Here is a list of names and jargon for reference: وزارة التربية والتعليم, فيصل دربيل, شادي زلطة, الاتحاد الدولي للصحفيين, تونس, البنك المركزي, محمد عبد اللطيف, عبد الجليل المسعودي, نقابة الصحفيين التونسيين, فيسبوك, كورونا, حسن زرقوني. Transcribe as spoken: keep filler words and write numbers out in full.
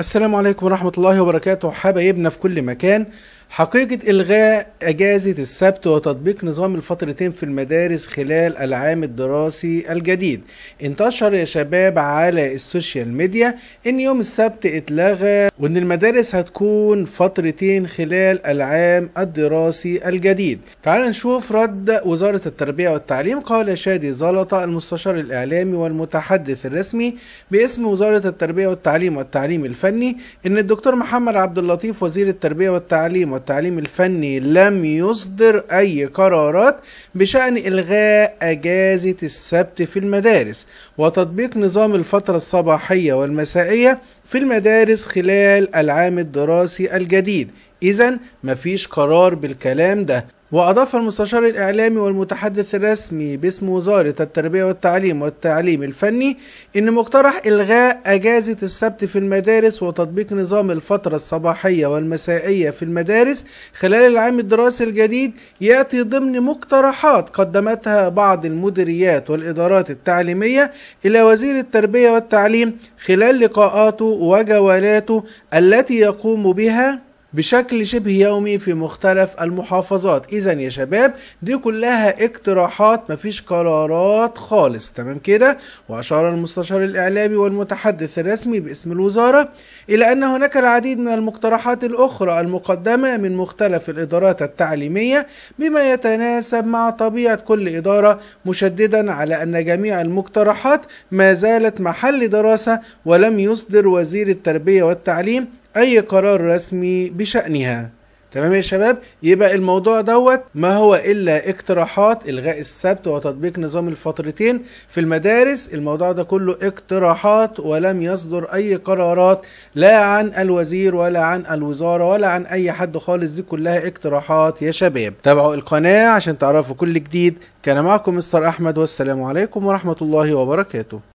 السلام عليكم ورحمة الله وبركاته حبايبنا في كل مكان. حقيقة إلغاء أجازة السبت وتطبيق نظام الفترتين في المدارس خلال العام الدراسي الجديد. انتشر يا شباب على السوشيال ميديا إن يوم السبت اتلغى وإن المدارس هتكون فترتين خلال العام الدراسي الجديد. تعال نشوف رد وزارة التربية والتعليم. قال شادي زلطة المستشار الإعلامي والمتحدث الرسمي باسم وزارة التربية والتعليم والتعليم الفني إن الدكتور محمد عبد اللطيف وزير التربية والتعليم والتعليم الفني لم يصدر أي قرارات بشأن إلغاء أجازة السبت في المدارس وتطبيق نظام الفترة الصباحية والمسائية في المدارس خلال العام الدراسي الجديد، إذن مفيش قرار بالكلام ده. وأضاف المستشار الإعلامي والمتحدث الرسمي باسم وزارة التربية والتعليم والتعليم الفني إن مقترح إلغاء أجازة السبت في المدارس وتطبيق نظام الفترة الصباحية والمسائية في المدارس خلال العام الدراسي الجديد يأتي ضمن مقترحات قدمتها بعض المديريات والإدارات التعليمية إلى وزير التربية والتعليم خلال لقاءاته وجوالاته التي يقوم بها بشكل شبه يومي في مختلف المحافظات. إذن يا شباب دي كلها اقتراحات، مفيش قرارات خالص، تمام كده. وأشار المستشار الإعلامي والمتحدث الرسمي باسم الوزارة إلى أن هناك العديد من المقترحات الأخرى المقدمة من مختلف الإدارات التعليمية بما يتناسب مع طبيعة كل إدارة، مشددا على أن جميع المقترحات ما زالت محل دراسة ولم يصدر وزير التربية والتعليم أي قرار رسمي بشأنها. تمام يا شباب، يبقى الموضوع دوت ما هو إلا اقتراحات. إلغاء السبت وتطبيق نظام الفترتين في المدارس، الموضوع ده كله اقتراحات ولم يصدر أي قرارات لا عن الوزير ولا عن الوزارة ولا عن أي حد خالص، دي كلها اقتراحات يا شباب. تابعوا القناة عشان تعرفوا كل جديد. كان معكم مستر أحمد والسلام عليكم ورحمة الله وبركاته.